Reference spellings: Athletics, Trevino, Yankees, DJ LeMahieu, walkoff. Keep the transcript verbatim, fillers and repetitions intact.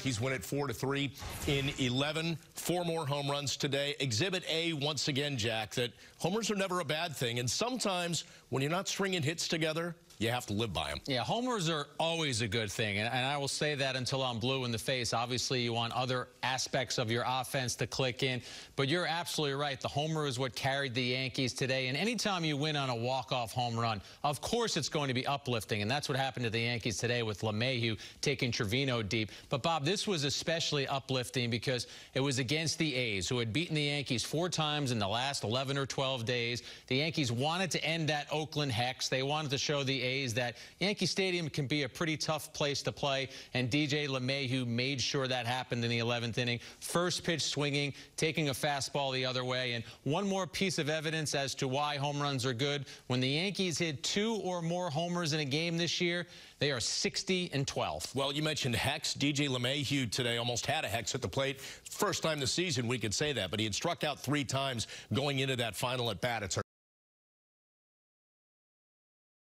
Yankees win it four to three in eleven. Four more home runs today. Exhibit A once again, Jack, that homers are never a bad thing. And sometimes when you're not stringing hits together, you have to live by them. Yeah, homers are always a good thing, and, and I will say that until I'm blue in the face. Obviously, you want other aspects of your offense to click in, but you're absolutely right. The homer is what carried the Yankees today, and anytime you win on a walk-off home run, of course it's going to be uplifting, and that's what happened to the Yankees today with LeMahieu taking Trevino deep. But, Bob, this was especially uplifting because it was against the A's, who had beaten the Yankees four times in the last eleven or twelve days. The Yankees wanted to end that Oakland hex. They wanted to show the A's that Yankee Stadium can be a pretty tough place to play, and D J LeMahieu made sure that happened in the eleventh inning. First pitch swinging, taking a fastball the other way, and one more piece of evidence as to why home runs are good. When the Yankees hit two or more homers in a game this year, they are sixty and twelve. Well, you mentioned hex. D J LeMahieu today almost had a hex at the plate. First time this season we could say that, but he had struck out three times going into that final at bat. It's